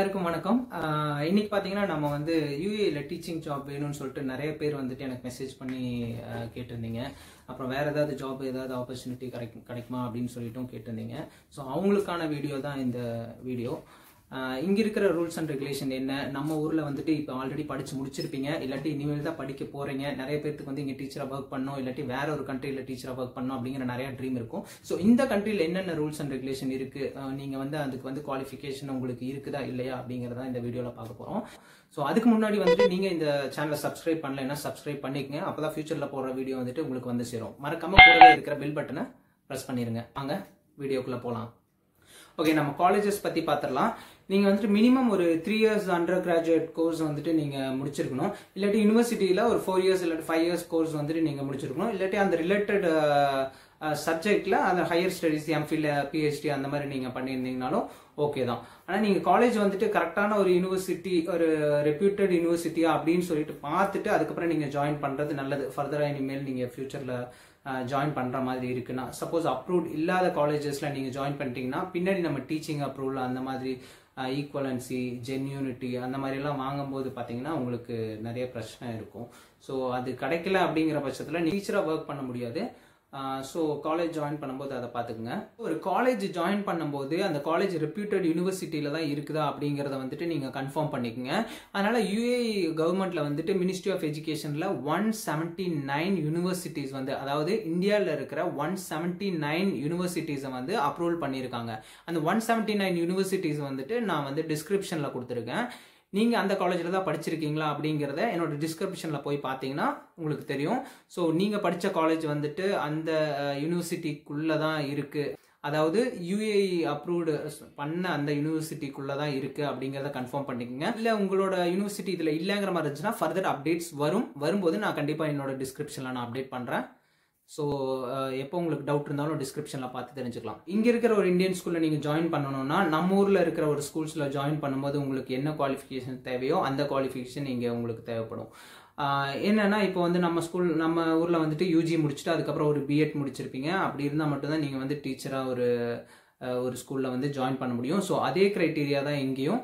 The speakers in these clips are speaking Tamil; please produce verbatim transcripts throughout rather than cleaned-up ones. எல்லாருக்கும் வணக்கம். இன்னைக்கு பாத்தீங்கன்னா நம்ம வந்து யூஏல டீச்சிங் ஜாப் வேணும்னு சொல்லிட்டு நிறைய பேர் வந்துட்டு எனக்கு மெசேஜ் பண்ணி கேட்டிருந்தீங்க. அப்புறம் வேற ஏதாவது ஜாப் ஏதாவது ஆப்பர்ச்சுனிட்டி கிடைக்கும் கிடைக்குமா அப்படின்னு சொல்லிட்டும் கேட்டிருந்தீங்க. ஸோ அவங்களுக்கான வீடியோ தான் இந்த வீடியோ. இங்க இருக்கிற ரூல்ஸ் அண்ட் ரெகுலேஷன் என்ன, நம்ம ஊர்ல வந்துட்டு இப்போ ஆல்ரெடி படிச்சு முடிச்சிருப்பீங்க, இல்லாட்டி இனிமேல் தான் படிக்க போறீங்க. நிறைய பேருக்கு வந்து இங்க டீச்சரா ஒர்க் பண்ணணும், இல்லாட்டி வேற ஒரு கண்ட்ரியில டீச்சரா ஒர்க் பண்ணணும் அப்படிங்கிற நிறைய ட்ரீம் இருக்கும். ஸோ இந்த கண்ட்ரியில என்னென்ன ரூல்ஸ் அண்ட் ரெகுலேஷன் இருக்கு, நீங்க வந்து அதுக்கு வந்து குவாலிஃபிகேஷன் உங்களுக்கு இருக்குதா இல்லையா அப்படிங்கிறதா இந்த வீடியோல பார்க்க போறோம். ஸோ அதுக்கு முன்னாடி வந்துட்டு நீங்க இந்த சேனலை சப்ஸ்கிரைப் பண்ணலைன்னா சப்ஸ்கிரைப் பண்ணிக்கங்க. அப்பதான் ஃபியூச்சர்ல போற வீடியோ வந்துட்டு உங்களுக்கு வந்து சேரும். மறக்காம கூடவே இருக்கிற பெல் பட்டனை பிரஸ் பண்ணிருங்க. வாங்க வீடியோக்குள்ள போலாம். ஓகே, நம்ம காலேஜஸ் பத்தி பாத்திரலாம். நீங்க வந்துட்டு மினிமம் ஒரு three years undergraduate course வந்துட்டு நீங்க முடிச்சிருக்கணும், இல்லாட்டி யூனிவர்சிட்டியில ஒரு ஃபோர் இயர்ஸ் இல்லாட்டி ஃபைவ் இயர்ஸ் கோர்ஸ் வந்துட்டு நீங்க முடிச்சிருக்கணும், இல்லாட்டி அந்த ரிலேட்டட் சப்ஜெக்ட்ல அந்த ஹையர் ஸ்டடிஸ் எம்ஃபில் பிஹெச்டி அந்த மாதிரி நீங்க பண்ணியிருந்தீங்கனாலும் ஓகே தான். ஆனா நீங்க காலேஜ் வந்துட்டு கரெக்டான ஒரு யூனிவர்சிட்டி, ஒரு ரெப்யூட்டட் யூனிவர்சிட்டியா அப்படின்னு சொல்லிட்டு பார்த்துட்டு அதுக்கப்புறம் நீங்க ஜாயின் பண்றது நல்லது. ஃபர்தரா இனிமேல் நீங்க ஃபியூச்சர்ல ஜாயின் பண்ற மாதிரி இருக்குன்னா, சப்போஸ் அப்ரூவ்ட் இல்லாத காலேஜஸ்ல நீங்க ஜாயின் பண்ணிட்டீங்கன்னா பின்னாடி நம்ம டீச்சிங் அப்ரூவல் அந்த மாதிரி ஈக்குவலன்சி ஜென்யூனிட்டி அந்த மாதிரிலாம் வாங்கும்போது பார்த்தீங்கன்னா உங்களுக்கு நிறைய பிரச்சனை இருக்கும். ஸோ அது கிடைக்கல அப்படிங்கிற பட்சத்தில் டீச்சராக ஒர்க் பண்ண முடியாது. ஸோ காலேஜ் ஜாயின் பண்ணும்போது அதை பார்த்துக்குங்க. ஒரு காலேஜ் ஜாயின் பண்ணும்போது அந்த காலேஜ் ரெப்யூட்டட் யூனிவர்சிட்டியில தான் இருக்குதா அப்படிங்கிறத வந்துட்டு நீங்கள் கன்ஃபார்ம் பண்ணிக்கோங்க. அதனால யூஏஇ கவர்மெண்ட்ல வந்துட்டு மினிஸ்ட்ரி ஆஃப் எஜுகேஷன்ல ஒன் செவன்டி நைன் யூனிவர்சிட்டிஸ் வந்து, அதாவது இந்தியாவில் இருக்கிற ஒன் செவன்டி நைன் யூனிவர்சிட்டிஸை வந்து அப்ரூவல் பண்ணியிருக்காங்க. அந்த ஒன் செவன்டி நைன் யூனிவர்சிட்டிஸ் வந்துட்டு நான் வந்து டிஸ்கிரிப்ஷன்ல கொடுத்துருக்கேன். நீங்கள் அந்த காலேஜில் தான் படிச்சிருக்கீங்களா அப்படிங்கிறத என்னோட டிஸ்கிரிப்ஷனில் போய் பார்த்தீங்கன்னா உங்களுக்கு தெரியும். ஸோ நீங்கள் படித்த காலேஜ் வந்துட்டு அந்த யூனிவர்சிட்டிக்குள்ளே தான் இருக்குது, அதாவது யூஏஇ அப்ரூவ்டு பண்ண அந்த யூனிவர்சிட்டிக்குள்ளே தான் இருக்குது அப்படிங்கிறத கன்ஃபார்ம் பண்ணிக்கோங்க. இல்லை உங்களோட யூனிவர்சிட்டி இதில் இல்லைங்கிற மாதிரி இருந்துச்சுன்னா ஃபர்தர் அப்டேட்ஸ் வரும். வரும்போது நான் கண்டிப்பாக என்னோட டிஸ்கிரிப்ஷனில் நான் அப்டேட் பண்ணுறேன். ஸோ எப்போ உங்களுக்கு டவுட் இருந்தாலும் டிஸ்கிரிப்ஷனில் பார்த்து தெரிஞ்சுக்கலாம். இங்கே இருக்கிற ஒரு இந்தியன் ஸ்கூலில் நீங்கள் ஜாயின் பண்ணணும்னா நம்ம ஊரில் இருக்கிற ஒரு ஸ்கூல்ஸில் ஜாயின் பண்ணும்போது உங்களுக்கு என்ன குவாலிஃபிகேஷன் தேவையோ அந்த குவாலிஃபிகேஷன் இங்கே உங்களுக்கு தேவைப்படும். என்னன்னா இப்போ வந்து நம்ம ஸ்கூல் நம்ம ஊரில் வந்துட்டு யூஜி முடிச்சுட்டு அதுக்கப்புறம் ஒரு பிஎட் முடிச்சிருப்பீங்க. அப்படி இருந்தால் மட்டும்தான் நீங்கள் வந்து டீச்சராக ஒரு ஒரு ஸ்கூலில் வந்து ஜாயின் பண்ண முடியும். ஸோ அதே க்ரைட்டீரியா தான் இங்கேயும்,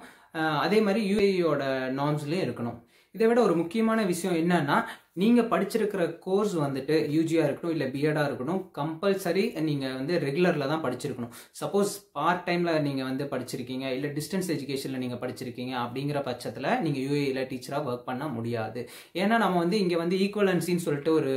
அதே மாதிரி யூஏஇயோட நார்ம்ஸ்லேயும் இருக்கணும். இதை விட ஒரு முக்கியமான விஷயம் என்னன்னா, நீங்கள் படிச்சிருக்கிற கோர்ஸ் வந்துட்டு யூஜியாக இருக்கணும் இல்லை பிஎடாக இருக்கணும், கம்பல்சரி நீங்கள் வந்து ரெகுலரில் தான் படிச்சிருக்கணும். சப்போஸ் பார்ட் டைமில் நீங்கள் வந்து படிச்சிருக்கீங்க இல்லை டிஸ்டன்ஸ் எஜுகேஷனில் நீங்கள் படிச்சிருக்கீங்க அப்படிங்கிற பட்சத்தில் நீங்கள் யூஏயில் டீச்சராக ஒர்க் பண்ண முடியாது. ஏன்னா நம்ம வந்து இங்கே வந்து ஈக்குவலன்சின்னு சொல்லிட்டு ஒரு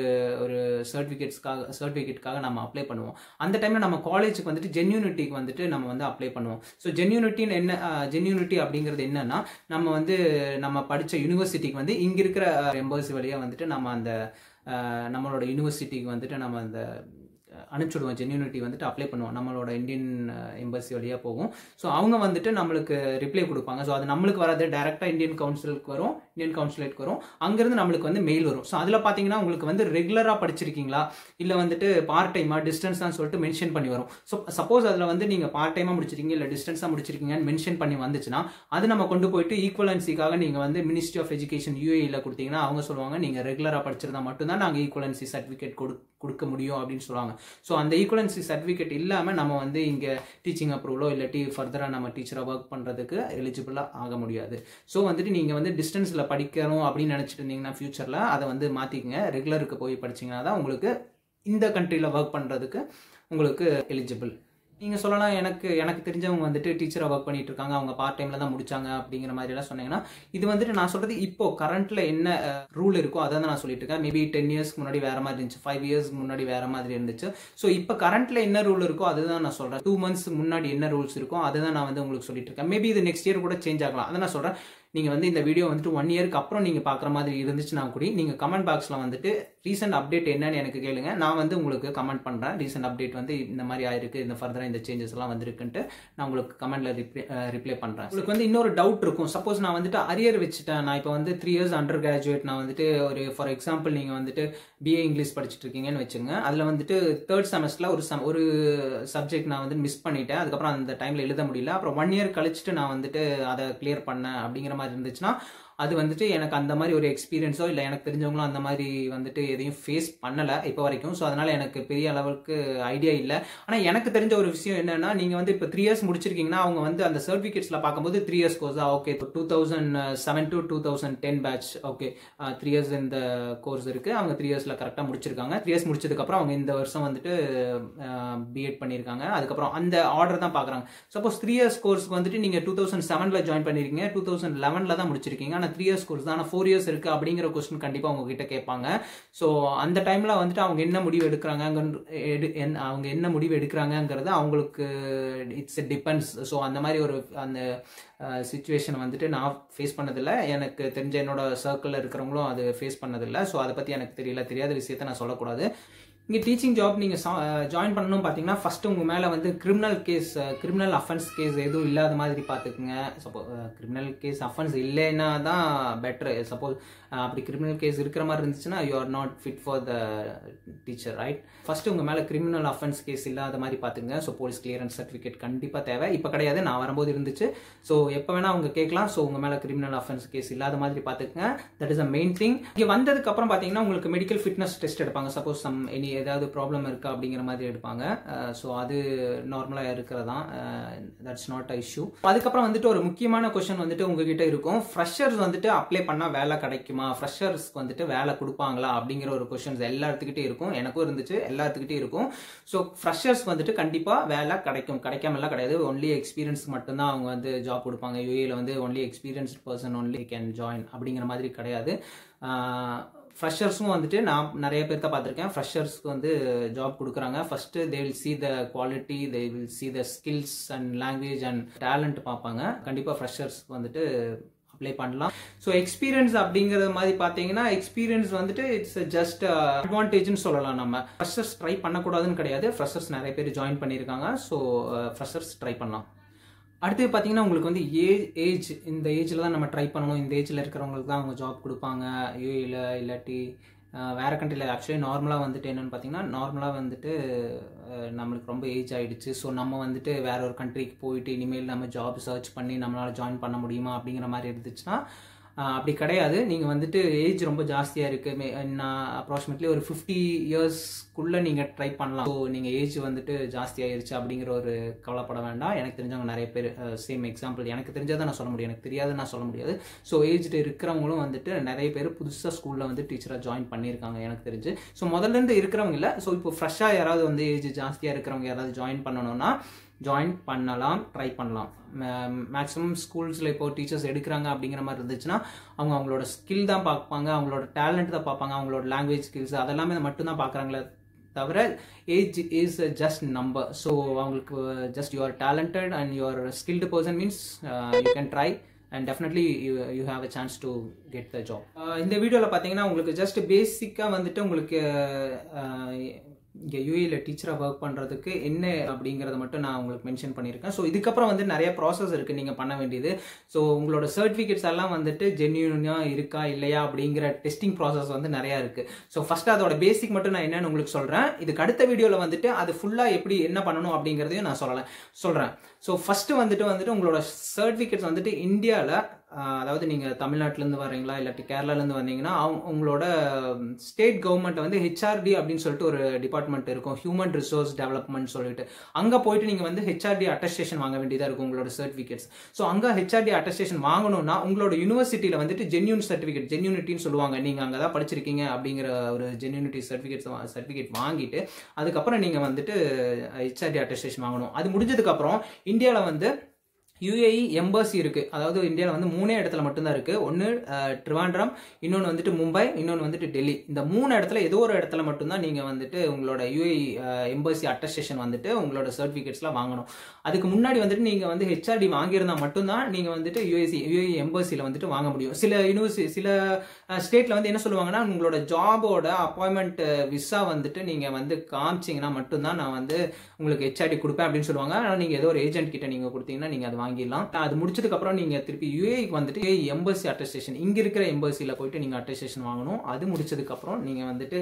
ஒரு சர்டிஃபிகேட்ஸ்க்காக சர்டிஃபிகேட்காக நம்ம அப்ளை பண்ணுவோம். அந்த டைமில் நம்ம காலேஜுக்கு வந்துட்டு ஜென்யூனிட்டிக்கு வந்துட்டு நம்ம வந்து அப்ளை பண்ணுவோம். ஸோ ஜென்யூனிட்டின்னு என்ன, ஜென்யூனிட்டி அப்படிங்கிறது என்னன்னா, நம்ம வந்து நம்ம படித்த யூனிவர்சிட்டிக்கு வந்து இங்கே இருக்கிற எம்பர்ஸ் வழியாக வந்துட்டு நம்ம அந்த நம்மளோட யூனிவர்சிட்டிக்கு வந்துட்டு நம்ம அந்த அனுப்பிச்சுடுவோம். ஜென்யூனிட்டி வந்துட்டு அப்ளை பண்ணுவோம், நம்மளோட இந்தியன் எம்பசி வழியாக போகும். ஸோ அவங்க வந்துட்டு நம்மளுக்கு ரிப்ளை கொடுப்பாங்க. ஸோ அது நம்மளுக்கு வராது, டேரெக்டாக இந்தியன் கவுன்சிலுக்கு வரும், இந்தியன் கவுன்சிலேட்டுக்கு வரும். அங்கேருந்து நம்மளுக்கு வந்து மெயில் வரும். ஸோ அதில் பார்த்தீங்கன்னா உங்களுக்கு வந்து ரெகுலராக படிச்சிருக்கீங்களா இல்லை வந்துட்டு பார்ட் டைமாக டிஸ்டன்ஸான்னு சொல்லிட்டு மென்ஷன் பண்ணி வரும். ஸோ சப்போஸ் அதில் வந்து நீங்கள் பார்ட் டைமாக முடிச்சிருக்கீங்க இல்லை டிஸ்டன்ஸாக முடிச்சிருக்கீங்கன்னு மென்ஷன் பண்ணி வந்துச்சுன்னா அது நம்ம கொண்டு போயிட்டு ஈக்குவலன்சிக்காக நீங்கள் வந்து மினிஸ்ட்ரி ஆஃப் எஜுகேஷன் யூஏயில் கொடுத்தீங்கன்னா அவங்க சொல்லுவாங்க நீங்கள் ரெகுலராக படிச்சிருந்தா மட்டும்தான் நாங்கள் ஈக்குவலன்சி சர்டிஃபிகேட் கொடுக்க முடியும் அப்படின்னு சொல்லுவாங்க. ஸோ அந்த ஈக்குவலன்சி சர்டிஃபிகேட் இல்லாமல் நம்ம வந்து இங்கே டீச்சிங் அப்ரூவலோ இல்லாட்டி ஃபர்தராக நம்ம டீச்சராக ஒர்க் பண்ணுறதுக்கு எலிஜிபிளாக ஆக முடியாது. ஸோ வந்துட்டு நீங்கள் வந்து டிஸ்டன்ஸில் படிக்கணும் அப்படின்னு நினச்சிட்டு இருந்தீங்கன்னா ஃபியூச்சரில் அதை வந்து மாற்றிக்கங்க. ரெகுலருக்கு போய் படிச்சிங்கன்னா தான் உங்களுக்கு இந்த கண்ட்ரியில் ஒர்க் பண்ணுறதுக்கு உங்களுக்கு எலிஜிபிள். நீங்கள் சொல்லலாம், எனக்கு எனக்கு தெரிஞ்சவங்க வந்துட்டு டீச்சராக ஒர்க் பண்ணிட்டு இருக்காங்க, அவங்க பார்ட் டைமில் தான் முடிச்சாங்க அப்படிங்கிற மாதிரிலாம் சொன்னீங்கன்னா, இது வந்துட்டு நான் சொல்கிறது இப்போ கரண்ட்டில் என்ன ரூல் இருக்கோ அதை தான் நான் சொல்லிட்டு இருக்கேன். மேபி டென் இயர்ஸ்க்கு முன்னாடி வேறு மாதிரி இருந்துச்சு, ஃபைவ் இயர்ஸ்க்கு முன்னாடி வேறு மாதிரி இருந்துச்சு. ஸோ இப்போ கரண்ட்டில் என்ன ரூல் இருக்கோ அது தான் நான் சொல்கிறேன். டூ மந்த்ஸ் முன்னாடி என்ன ரூல்ஸ் இருக்கோ அதை தான் நான் வந்து உங்களுக்கு சொல்லிட்டு இருக்கேன். மேபி இது நெக்ஸ்ட் இயர் கூட சேஞ்ச் ஆகலாம், அதை நான் சொல்கிறேன். நீங்கள் வந்து இந்த வீடியோ வந்துட்டு ஒன் இயருக்கு அப்புறம் நீங்கள் பார்க்குற மாதிரி இருந்துச்சுன்னா கூட நீங்கள் கமெண்ட் பாக்ஸில் வந்துட்டு ரீசெண்ட் அப்டேட் என்னன்னு எனக்கு கேளுங்க. நான் வந்து உங்களுக்கு கமெண்ட் பண்ணுறேன். ரீசெண்ட் அப்டேட் வந்து இந்த மாதிரி ஆயிருக்கு, இந்த ஃபர்தராக இந்த சேஞ்சஸ் எல்லாம் வந்திருக்குன்ட்டு நான் உங்களுக்கு கமெண்ட்டில் ரிப்ளை ரிப்ளை பண்ணுறேன். உங்களுக்கு வந்து இன்னொரு டவுட் இருக்கும். சப்போஸ் நான் வந்துட்டு அரியர் வச்சுட்டேன், நான் இப்போ வந்து த்ரீ இயர்ஸ் அண்டர் கிராஜுவேட் நான் வந்துட்டு ஒரு ஃபார் எக்ஸாம்பிள் நீங்கள் வந்துட்டு பிஏ இங்கிலீஷ் படிச்சுட்டு இருக்கீங்கன்னு வச்சுங்க. அதில் வந்துட்டு தேர்ட் செமஸ்டரில் ஒரு சம் ஒரு சப்ஜெக்ட் நான் வந்து மிஸ் பண்ணிட்டேன், அதுக்கப்புறம் அந்த டைமில் எழுத முடியல, அப்புறம் ஒன் இயர் கழிச்சுட்டு நான் வந்துட்டு அதை கிளியர் பண்ணேன் அப்படிங்கிற மாதிரி இருந்துச்சுன்னா அது வந்துட்டு எனக்கு அந்த மாதிரி ஒரு எக்ஸ்பீரியன்ஸோ இல்லை எனக்கு தெரிஞ்சவங்களோ அந்த மாதிரி வந்துட்டு எதையும் ஃபேஸ் பண்ணலை இப்போ வரைக்கும். ஸோ அதனால் எனக்கு பெரிய அளவுக்கு ஐடியா இல்லை. ஆனால் எனக்கு தெரிஞ்ச ஒரு விஷயம் என்னென்னா, நீங்கள் வந்து இப்போ த்ரீ இயர்ஸ் முடிச்சிருக்கீங்கன்னா அவங்க வந்து அந்த சர்டிஃபிகேட்ஸில் பார்க்கும்போது த்ரீ இயர்ஸ் கோர்ஸா okay two thousand seven to two thousand ten batch okay three years இந்த கோர்ஸ் இருக்குது. அவங்க த்ரீ இயர்ஸில் கரெக்டாக முடிச்சிருக்காங்க. த்ரீ இயர்ஸ் முடிச்சதுக்கப்புறம் அவங்க இந்த வருஷம் வந்துட்டு பிஎட் பண்ணியிருக்காங்க. அதுக்கப்புறம் அந்த ஆர்டர் தான் பார்க்குறாங்க. சப்போஸ் த்ரீ இயர்ஸ் கோர்ஸ்க்கு வந்துட்டு நீங்கள் டூ தௌசண்ட் செவனில் ஜாயின் பண்ணியிருக்கீங்க, டூ தௌசண்ட் லெவனில் தான் முடிச்சிருக்கீங்க, ஆனால் த்ரீ இயர்ஸ் கோர்ஸ் தான், ஆனால் ஃபோர் இயர்ஸ் இருக்குது அப்படிங்கிற கொஸ்டின் கண்டிப்பாக அவங்ககிட்ட கேட்பாங்க. ஸோ அந்த டைமில் வந்துட்டு அவங்க என்ன முடிவு எடுக்கிறாங்க அவங்க என்ன முடிவு எடுக்கிறாங்கங்கிறது அவங்களுக்கு இட்ஸ் டிபெண்ட்ஸ். ஸோ அந்த மாதிரி ஒரு அந்த சுச்சுவேஷன் வந்துட்டு நான் ஃபேஸ் பண்ணதில்லை, எனக்கு தெரிஞ்ச என்னோட சர்க்கிளில் இருக்கிறவங்களும் அது ஃபேஸ் பண்ணதில்லை. ஸோ அதை பற்றி எனக்கு தெரியல, தெரியாத விஷயத்த நான் சொல்லக்கூடாது. இங்கே டீச்சிங் ஜாப் நீங்கள் ஜாயின் பண்ணணும் பார்த்தீங்கன்னா ஃபஸ்ட்டு உங்கள் மேலே வந்து criminal case criminal offence case எதுவும் இல்லாத மாதிரி பார்த்துக்குங்க. சப்போஸ் கிரிமினல் கேஸ் அஃபென்ஸ் இல்லைன்னா தான் பெட்ரு. சப்போஸ் அப்படி கிரிமினல் கேஸ் இருக்கிற மாதிரி இருந்துச்சுன்னா you are not fit for the teacher, right? First உங்கள் மேலே கிரிமினல் அஃபென்ஸ் கேஸ் இல்லாத மாதிரி பார்த்துக்குங்க. ஸோ போலீஸ் கிளியரன்ஸ் சர்டிஃபிகேட் கண்டிப்பாக தேவை. இப்போ கிடையாது, நான் வரும்போது இருந்துச்சு. ஸோ எப்போ வேணால் அவங்க கேட்கலாம். ஸோ உங்கள் மேலே கிரிமினல் அஃபென்ஸ் கேஸ் இல்லாத மாதிரி பார்த்துக்குங்க. That is a main thing. இங்கே வந்ததுக்கப்புறம் பார்த்தீங்கன்னா உங்களுக்கு மெடிக்கல் ஃபிட்னஸ் டெஸ்ட் எடுப்பாங்க. சப்போஸ் சம் எனி ஏதாவது ப்ராப்ளம் இருக்கா அப்படிங்கிற மாதிரி எடுப்பாங்க. ஸோ அது நார்மலாக இருக்கிறதான், தட்ஸ் நாட் அ இஷ்யூ. அதுக்கப்புறம் வந்துட்டு ஒரு முக்கியமான கொஸ்டின் வந்துட்டு உங்ககிட்ட இருக்கும், ஃப்ரெஷர்ஸ் வந்துட்டு அப்ளை பண்ணால் வேலை கிடைக்குமா, ஃப்ரெஷர்ஸ்க்கு வந்துட்டு வேலை கொடுப்பாங்களா அப்படிங்கிற ஒரு கொஸ்டின்ஸ் எல்லாத்துக்கிட்டே இருக்கும். எனக்கும் இருந்துச்சு, எல்லாத்துக்கிட்டே இருக்கும். ஸோ ஃப்ரெஷர்ஸ் வந்துட்டு கண்டிப்பாக வேலை கிடைக்கும், கிடைக்காமலாம் கிடையாது. ஒன்லி எக்ஸ்பீரியன்ஸ் மட்டும்தான் அவங்க வந்து ஜாப் கொடுப்பாங்க. யூஏல வந்து only experience person only can join அப்படிங்கிற மாதிரி கிடையாது. ஃப்ரெஷர்ஸும் வந்துட்டு நான் நிறைய பேர் தான் பார்த்துருக்கேன், ஃப்ரெஷர்ஸ்க்கு வந்து ஜாப் கொடுக்குறாங்க. First they will see the quality, they will see the skills and language and talent பார்ப்பாங்க. கண்டிப்பாக ஃப்ரெஷர்ஸ்க்கு வந்துட்டு அப்ளை பண்ணலாம். ஸோ எக்ஸ்பீரியன்ஸ் அப்படிங்கிறது மாதிரி பார்த்தீங்கன்னா எக்ஸ்பீரியன்ஸ் வந்துட்டு இட்ஸ் ஜஸ்ட் அட்வான்டேஜ்னு சொல்லலாம். நம்ம ஃப்ரெஷர்ஸ் ட்ரை பண்ணக்கூடாதுன்னு கிடையாது, ஃப்ரெஷர்ஸ் நிறைய பேர் ஜாயின் பண்ணியிருக்காங்க. ஸோ ஃப்ரெஷர்ஸ் ட்ரை பண்ணலாம். அடுத்து பார்த்தீங்கன்னா உங்களுக்கு வந்து ஏஜ் ஏஜ் இந்த ஏஜில் தான் நம்ம ட்ரை பண்ணணும். இந்த ஏஜில் இருக்கிறவங்களுக்கு தான் அவங்க ஜாப் கொடுப்பாங்க. யூஏல இல்லாட்டி வேறு கண்ட்ரியில் ஆக்சுவலி நார்மலாக வந்துட்டு என்னென்னு பார்த்தீங்கன்னா நார்மலாக வந்துட்டு நம்மளுக்கு ரொம்ப ஏஜ் ஆகிடுச்சு. ஸோ நம்ம வந்துட்டு வேற ஒரு கண்ட்ரிக்கு போயிட்டு இனிமேல் நம்ம ஜாப் சர்ச் பண்ணி நம்மளால் ஜாயின் பண்ண முடியுமா அப்படிங்கிற மாதிரி இருந்துச்சுன்னா அப்படி கிடையாது. நீங்கள் வந்துட்டு ஏஜ் ரொம்ப ஜாஸ்தியாக இருக்குது, நான் அப்ராக்சிமேட்லி ஒரு ஃபிஃப்டி இயர்ஸ்க்குள்ளே நீங்கள் ட்ரை பண்ணலாம். ஸோ நீங்கள் ஏஜ் வந்துட்டு ஜாஸ்தியாகிருச்சு அப்படிங்கிற ஒரு கவலைப்பட வேண்டாம். எனக்கு தெரிஞ்சவங்க நிறைய பேர் சேம் எக்ஸாம்பிள், எனக்கு தெரிஞ்சதை நான் சொல்ல முடியும், எனக்கு தெரியாத நான் சொல்ல முடியாது. ஸோ ஏஜ்ட்டு இருக்கிறவங்களும் வந்துட்டு நிறைய பேர் புதுசாக ஸ்கூலில் வந்து டீச்சராக ஜாயின் பண்ணியிருக்காங்க எனக்கு தெரிஞ்சு. ஸோ முதல்லேருந்து இருக்கிறவங்க இல்லை. ஸோ இப்போ ஃப்ரெஷ்ஷாக யாராவது வந்து ஏஜ் ஜாஸ்தியாக இருக்கிறவங்க யாராவது ஜாயின் பண்ணணும்னா ஜாயின் பண்ணலாம், ட்ரை பண்ணலாம். மேக்ஸிமம் ஸ்கூல்ஸில் இப்போ டீச்சர்ஸ் எடுக்கிறாங்க அப்படிங்கிற மாதிரி இருந்துச்சுன்னா அவங்க அவங்களோட ஸ்கில் தான் பார்ப்பாங்க, அவங்களோட டேலண்ட் தான் பார்ப்பாங்க, அவங்களோட லாங்குவேஜ் ஸ்கில்ஸ் அதெல்லாமே மட்டும்தான் பார்க்குறாங்களே தவிர age is just number. So அவங்களுக்கு just you're talented and you're skilled person means you can try and definitely you, you have a chance to get the job. இந்த வீடியோல பாத்தீங்கன்னா உங்களுக்கு ஜஸ்ட் பேசிக்கா வந்துட்டு உங்களுக்கு இங்க யூஏல டீச்சரா ஒர்க் பண்றதுக்கு என்ன அப்படிங்கறத மட்டும் நான் உங்களுக்கு மென்ஷன் பண்ணியிருக்கேன். ஸோ இதுக்கப்புறம் வந்து நிறைய ப்ராசஸ் இருக்கு நீங்க பண்ண வேண்டியது. ஸோ உங்களோட சர்டிஃபிகேட்ஸ் எல்லாம் வந்துட்டு ஜென்யூனா இருக்கா இல்லையா அப்படிங்கிற டெஸ்டிங் ப்ராசஸ் வந்து நிறைய இருக்கு. ஸோ ஃபர்ஸ்ட் அதோட பேசிக் மட்டும் நான் என்னன்னு உங்களுக்கு சொல்றேன். இதுக்கு அடுத்த வீடியோல வந்துட்டு அது ஃபுல்லா எப்படி என்ன பண்ணணும் அப்படிங்கறதையும் நான் சொல்லல சொல்றேன். ஸோ ஃபர்ஸ்ட் வந்துட்டு வந்துட்டு உங்களோட சர்டிஃபிகேட்ஸ் வந்துட்டு இந்தியாவில், அதாவது நீங்கள் தமிழ்நாட்டிலேருந்து வரீங்களா இல்லாட்டி கேரளாலேருந்து வந்தீங்கன்னா உங்களோட ஸ்டேட் கவர்மெண்ட் வந்து ஹெச்ஆர்டி அப்படின்னு சொல்லிட்டு ஒரு டிபார்ட்மெண்ட் இருக்கும், ஹியூமன் ரிசோர்ஸ் டெவலப்மெண்ட் சொல்லிட்டு, அங்கே போயிட்டு நீங்கள் வந்து ஹெச்ஆர்டி அட்டஸ்டேஷன் வாங்க வேண்டியதாக இருக்கும் உங்களோட சர்டிஃபிகேட்ஸ். ஸோ அங்கே ஹெச்ஆர்டி அட்டஸ்டேஷன் வாங்கணும்னா உங்களோட யூனிவர்சிட்டியில் வந்துட்டு ஜென்யூன் சர்டிஃபிகேட், ஜென்யூனிட்டின்னு சொல்லுவாங்க, நீங்கள் அங்கே தான் படிச்சிருக்கீங்க அப்படிங்கிற ஒரு ஜென்யூனிட்டி சர்டிஃபிகேட் சர்டிஃபிகேட் வாங்கிட்டு அதுக்கப்புறம் நீங்கள் வந்துட்டு ஹெச்ஆர்டி அட்டஸ்டேஷன் வாங்கணும். அது முடிஞ்சதுக்கப்புறம் இந்தியாவில் வந்து யூஏஇ எம்பசி இருக்குது. அதாவது இந்தியாவில் வந்து மூணே இடத்துல மட்டும்தான் இருக்குது. ஒன்று ட்ரிவாண்ட்ரம், இன்னொன்று வந்துட்டு மும்பை, இன்னொன்று வந்துட்டு டெல்லி. இந்த மூணு இடத்துல ஏதோ ஒரு இடத்துல மட்டும்தான் நீங்கள் வந்துட்டு உங்களோட யூஏஇ எம்பசி அட்டஸ்டேஷன் வந்துட்டு உங்களோட சர்டிஃபிகேட்ஸ்லாம் வாங்கணும். அதுக்கு முன்னாடி வந்துட்டு நீங்கள் வந்து ஹெச்ஆர்டி வாங்கியிருந்தால் மட்டும்தான் நீங்கள் வந்துட்டு யூஏசி யூஏஇ எம்பசியில் வந்துட்டு வாங்க முடியும். சில யூனிவர்சி சில ஸ்டேட்டில் வந்து என்ன சொல்லுவாங்கன்னா உங்களோட ஜாபோட அப்பாயின்மெண்ட் விசா வந்துட்டு நீங்கள் வந்து காமிச்சிங்கன்னா மட்டும்தான் நான் வந்து உங்களுக்கு ஹெச்ஆர்டி கொடுப்பேன் அப்படின்னு சொல்லுவாங்க. ஆனால் நீங்கள் ஏதோ ஒரு ஏஜென்ட் கிட்ட நீங்கள் கொடுத்தீங்கன்னா நீங்கள் அது வாங்கிடலாம். அது முடிச்சதுக்கு அப்புறம் நீங்க திருப்பி யூஏக்கு வந்துட்டு எம்பசி அட்டஸ்டேஷன் இங்க இருக்கிற எம்பசில போயிட்டு நீங்க அட்டஸ்டேஷன் வாங்கணும். அது முடிச்சதுக்கு அப்புறம் நீங்க வந்துட்டு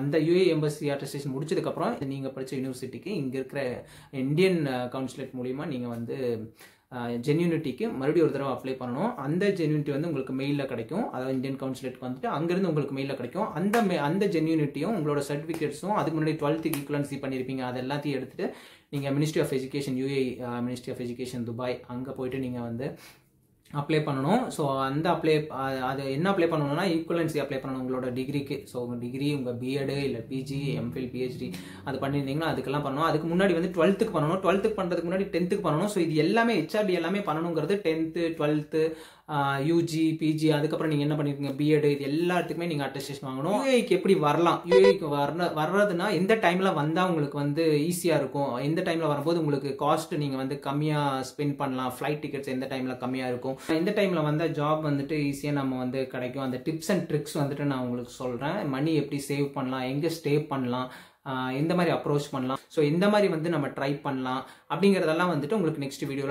அந்த யூஏ எம்பசி அட்டஸ்டேஷன் முடிச்சதுக்கு அப்புறம் நீங்க படிச்ச யூனிவர்சிட்டிக்கு இங்க இருக்கிற இந்தியன் கவுன்சிலேட் மூலியமா நீங்க வந்து genuinity ku marudi oru thadava apply pananum andha genuinity vandu ungalku mail la kadikum adha indian consulate ku vandu anga irundhu ungalku mail la kadikum andha andha genuinity um ungaloda certificates um adukku munadi twelfth equivalency pannirpinga adellathu edutittu neenga ministry of education U A E uh, ministry of education dubai anga poitu neenga vandu apply பண்ணனும் சோ அந்த அப்ளை அது என்ன அப்ளை பண்ணனும்னா ஈக்குவலன்சி அப்ளை பண்ணனும் உங்களோட டிகிரிக்கு சோ உங்க டிகிரி உங்க B.Ed இல்ல P G M Phil P H D அது பண்ணிருந்தீங்கன்னா அதுக்கெல்லாம் பண்ணனும் அதுக்கு முன்னாடி வந்து twelfth க்கு பண்ணனும் twelfth க்கு பண்றதுக்கு முன்னாடி tenth க்கு பண்ணனும் சோ இது எல்லாமே H R D எல்லாமே பண்ணனும்ங்கிறது tenth twelfth U G P G அதுக்கு அப்புறம் நீங்க என்ன பண்ணிருக்கீங்க B.Ed இது எல்லாத்துக்குமே நீங்க அட்டஸ்டேஷன் வாங்கணும் U A E க்கு எப்படி வரலாம் U A E க்கு வரறதுனா எந்த டைம்ல வந்தா உங்களுக்கு வந்து ஈஸியா இருக்கும் எந்த டைம்ல வரும்போது உங்களுக்கு காஸ்ட் நீங்க வந்து கம்மியா ஸ்பென்ட் பண்ணலாம் flight tickets எந்த டைம்ல கம்மியா இருக்கும் In the time, the job is easy and the tips and tricks are easy. Money save, stay, approach. So, we will try this next video.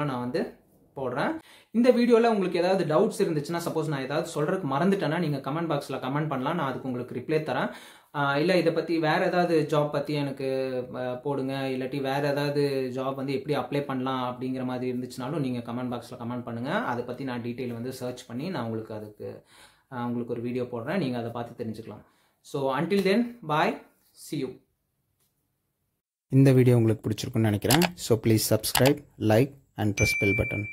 In the video, if you have any doubts, suppose I will tell you in the comment box, I will reply. இல்ல இத பத்தி வேற ஏதாவது ஜாப் பத்தி எனக்கு போடுங்க இல்லட்டி வேற ஏதாவது ஜாப் வந்து எப்படி அப்ளை பண்ணலாம் அப்படிங்கற மாதிரி இருந்துச்சுனாலும் நீங்க கமெண்ட் பாக்ஸ்ல கமெண்ட் பண்ணுங்க அத பத்தி நான் டீடைல் வந்து சர்ச் பண்ணி நான் உங்களுக்கு அதுக்கு உங்களுக்கு ஒரு வீடியோ போடுறேன் நீங்க அத பார்த்து தெரிஞ்சுக்கலாம் so until then bye see you இந்த வீடியோ உங்களுக்கு பிடிச்சிருக்கும்னு நினைக்கிறேன் so please subscribe like and press bell button